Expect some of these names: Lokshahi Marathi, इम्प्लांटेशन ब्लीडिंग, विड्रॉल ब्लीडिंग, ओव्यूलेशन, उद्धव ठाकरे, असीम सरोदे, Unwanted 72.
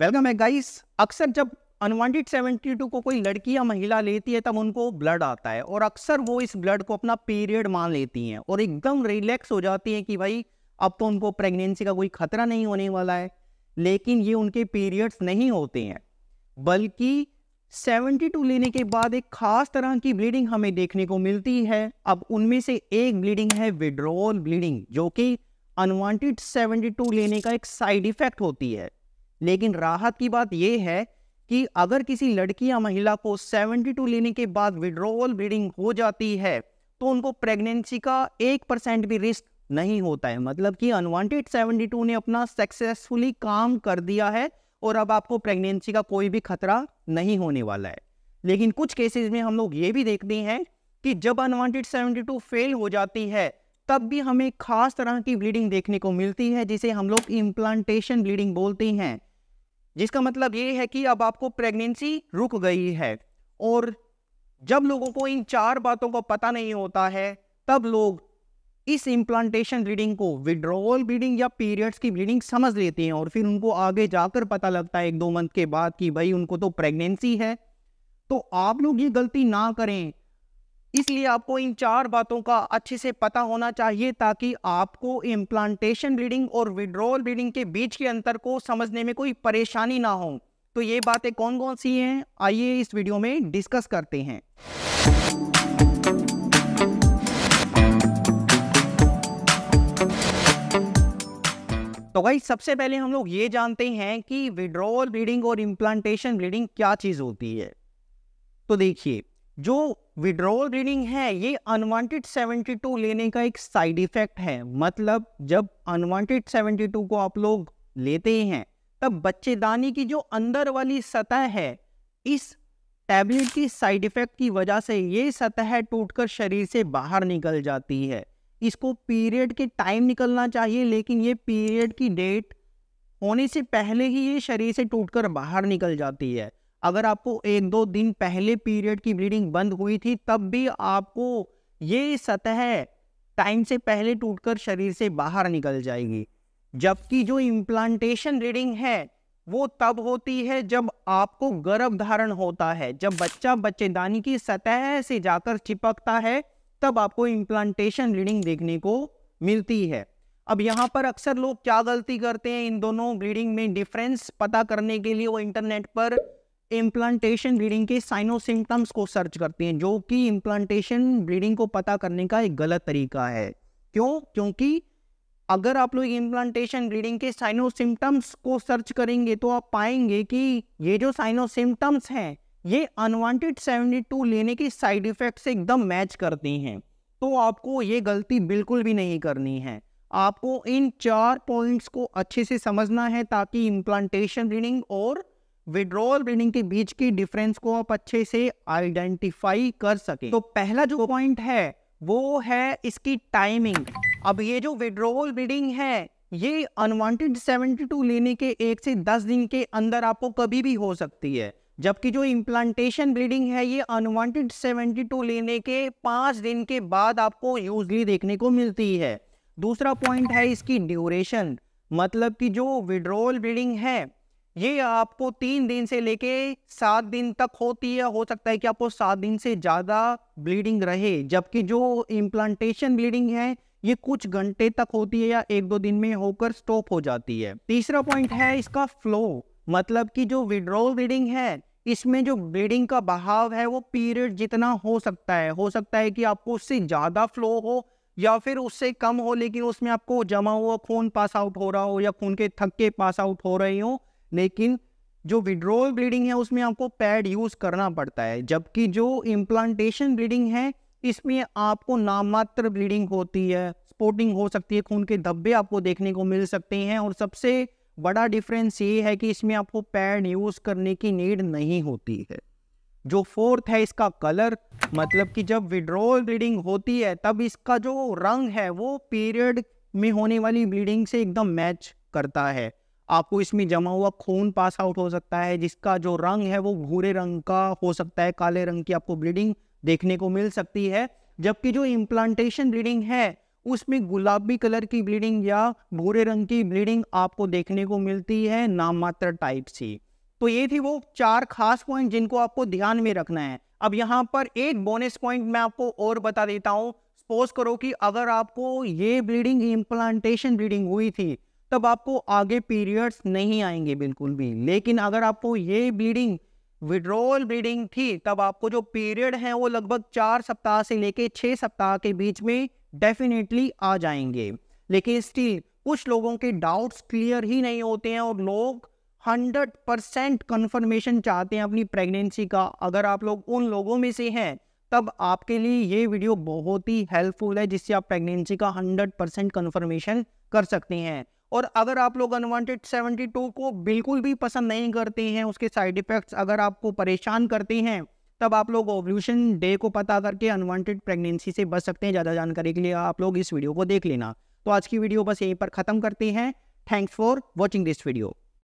Welcome है guys. अक्सर जब अनवांटेड 72 को कोई लड़की या महिला लेती है तब उनको ब्लड आता है और अक्सर वो इस ब्लड को अपना पीरियड मान लेती हैं और एकदम रिलैक्स हो जाती हैं कि भाई अब तो उनको प्रेगनेंसी का कोई खतरा नहीं होने वाला है। लेकिन ये उनके पीरियड्स नहीं होते हैं, बल्कि 72 लेने के बाद एक खास तरह की ब्लीडिंग हमें देखने को मिलती है। अब उनमें से एक ब्लीडिंग है विड्रॉल ब्लीडिंग, जो कि अनवांटेड 72 लेने का एक साइड इफेक्ट होती है। लेकिन राहत की बात यह है कि अगर किसी लड़की या महिला को 72 लेने के बाद विड्रॉल ब्लीडिंग हो जाती है तो उनको प्रेगनेंसी का 1% भी रिस्क नहीं होता है। मतलब कि अनवांटेड 72 ने अपना सक्सेसफुली काम कर दिया है और अब आपको प्रेगनेंसी का कोई भी खतरा नहीं होने वाला है। लेकिन कुछ केसेस में हम लोग ये भी देखते हैं कि जब अनवांटेड 72 फेल हो जाती है तब भी हमें खास तरह की ब्लीडिंग देखने को मिलती है, जिसे हम लोग इम्प्लांटेशन ब्लीडिंग बोलते हैं। जिसका मतलब ये है कि अब आपको प्रेगनेंसी रुक गई है। और जब लोगों को इन चार बातों का पता नहीं होता है तब लोग इस इम्प्लांटेशन ब्लीडिंग को विड्रॉल ब्लीडिंग या पीरियड्स की ब्लीडिंग समझ लेते हैं और फिर उनको आगे जाकर पता लगता है 1-2 मंथ के बाद कि भाई उनको तो प्रेगनेंसी है। तो आप लोग ये गलती ना करें, इसलिए आपको इन चार बातों का अच्छे से पता होना चाहिए ताकि आपको इम्प्लांटेशन ब्लीडिंग और विड्रॉल ब्लीडिंग के बीच के अंतर को समझने में कोई परेशानी ना हो। तो ये बातें कौन कौन सी हैं, आइए इस वीडियो में डिस्कस करते हैं। तो गाइस, सबसे पहले हम लोग ये जानते हैं कि विड्रॉल ब्लीडिंग और इम्प्लांटेशन ब्लीडिंग क्या चीज़ होती है। तो देखिए, जो विड्रॉल ब्लीडिंग है ये अनवांटेड 72 लेने का एक साइड इफेक्ट है। मतलब जब अनवांटेड 72 को आप लोग लेते हैं तब बच्चेदानी की जो अंदर वाली सतह है, इस टैबलेट की साइड इफेक्ट की वजह से ये सतह टूटकर शरीर से बाहर निकल जाती है। इसको पीरियड के टाइम निकलना चाहिए, लेकिन ये पीरियड की डेट होने से पहले ही ये शरीर से टूटकर बाहर निकल जाती है। अगर आपको 1-2 दिन पहले पीरियड की ब्लीडिंग बंद हुई थी तब भी आपको ये सतह टाइम से पहले टूटकर शरीर से बाहर निकल जाएगी। जबकि जो इम्प्लांटेशन ब्लीडिंग है वो तब होती है जब आपको गर्भ धारण होता है। जब बच्चा बच्चेदानी की सतह से जाकर चिपकता है तब आपको इम्प्लांटेशन ब्लीडिंग देखने को मिलती है। अब यहाँ पर अक्सर लोग क्या गलती करते हैं, इन दोनों ब्लीडिंग में डिफरेंस पता करने के लिए वो इंटरनेट पर इम्प्लांटेशन ब्लीडिंग के साइनो सिम्टम्स को सर्च करते हैं, जो कि इम्प्लांटेशन ब्लीडिंग को पता करने का एक गलत तरीका है। क्यों? क्योंकि अगर आप लोग इम्प्लांटेशन ब्लीडिंग के साइनो सिम्टम्स को सर्च करेंगे तो आप पाएंगे कि ये जो साइनो सिम्टम्स हैं ये अनवांटेड 72 लेने के साइड इफेक्ट से एकदम मैच करती हैं। तो आपको ये गलती बिल्कुल भी नहीं करनी है। आपको इन 4 पॉइंट्स को अच्छे से समझना है ताकि इम्प्लांटेशन ब्लीडिंग और विड्रॉल ब्लीडिंग के बीच की डिफरेंस को आप अच्छे से आइडेंटिफाई कर सके। तो पहला जो पॉइंट है वो है इसकी टाइमिंग। अब ये जो विड्रॉल ब्लीडिंग है ये अनवांटेड 72 लेने के 1 से 10 दिन के अंदर आपको कभी भी हो सकती है। जबकि जो इम्प्लांटेशन ब्लीडिंग है ये अनवांटेड 72 लेने के 5 दिन के बाद आपको यूजली देखने को मिलती है। दूसरा पॉइंट है इसकी ड्यूरेशन। मतलब कि जो विड्रॉल ब्लीडिंग है ये आपको 3 दिन से लेके 7 दिन तक होती है। हो सकता है कि आपको 7 दिन से ज़्यादा ब्लीडिंग रहे। जबकि जो इम्प्लांटेशन ब्लीडिंग है ये कुछ घंटे तक होती है या 1-2 दिन में होकर स्टॉप हो जाती है। तीसरा पॉइंट है इसका फ्लो। मतलब कि जो विड्रॉल ब्लीडिंग है इसमें जो ब्लीडिंग का बहाव है वो पीरियड जितना हो सकता है। हो सकता है कि आपको उससे ज़्यादा फ्लो हो या फिर उससे कम हो, लेकिन उसमें आपको जमा हुआ खून पास आउट हो रहा हो या खून के थक्के पास आउट हो रहे हो। लेकिन जो विड्रॉल ब्लीडिंग है उसमें आपको पैड यूज़ करना पड़ता है। जबकि जो इम्प्लांटेशन ब्लीडिंग है इसमें आपको नाममात्र ब्लीडिंग होती है, स्पॉटिंग हो सकती है, खून के धब्बे आपको देखने को मिल सकते हैं। और सबसे बड़ा डिफरेंस ये है कि इसमें आपको पैड यूज़ करने की नीड नहीं होती है। जो फोर्थ है इसका कलर। मतलब कि जब विड्रॉल ब्लीडिंग होती है तब इसका जो रंग है वो पीरियड में होने वाली ब्लीडिंग से एकदम मैच करता है। आपको इसमें जमा हुआ खून पास आउट हो सकता है, जिसका जो रंग है वो भूरे रंग का हो सकता है। काले रंग की आपको ब्लीडिंग देखने को मिल सकती है। जबकि जो इम्प्लांटेशन ब्लीडिंग है उसमें गुलाबी कलर की ब्लीडिंग या भूरे रंग की ब्लीडिंग आपको देखने को मिलती है नाममात्र टाइप सी। तो ये थी वो चार खास पॉइंट जिनको आपको ध्यान में रखना है। अब यहाँ पर एक बोनस पॉइंट मैं आपको और बता देता हूँ। सपोज करो कि अगर आपको ये ब्लीडिंग इम्प्लांटेशन ब्लीडिंग हुई थी तब आपको आगे पीरियड्स नहीं आएंगे बिल्कुल भी, लेकिन अगर आपको ये ब्लीडिंग विड्रॉल ब्लीडिंग थी तब आपको जो पीरियड है वो लगभग 4 सप्ताह से लेके 6 सप्ताह के बीच में डेफिनेटली आ जाएंगे। लेकिन स्टिल कुछ लोगों के डाउट्स क्लियर ही नहीं होते हैं और लोग 100% कन्फर्मेशन चाहते हैं अपनी प्रेगनेंसी का। अगर आप लोग उन लोगों में से हैं तब आपके लिए ये वीडियो बहुत ही हेल्पफुल है, जिससे आप प्रेगनेंसी का 100% कन्फर्मेशन कर सकते हैं। और अगर आप लोग अनवांटेड 72 को बिल्कुल भी पसंद नहीं करते हैं, उसके साइड इफेक्ट्स अगर आपको परेशान करते हैं, तब आप लोग ओव्यूलेशन डे को पता करके अनवांटेड प्रेगनेंसी से बच सकते हैं। ज़्यादा जानकारी के लिए आप लोग इस वीडियो को देख लेना। तो आज की वीडियो बस यहीं पर ख़त्म करते हैं। Thanks for watching this video.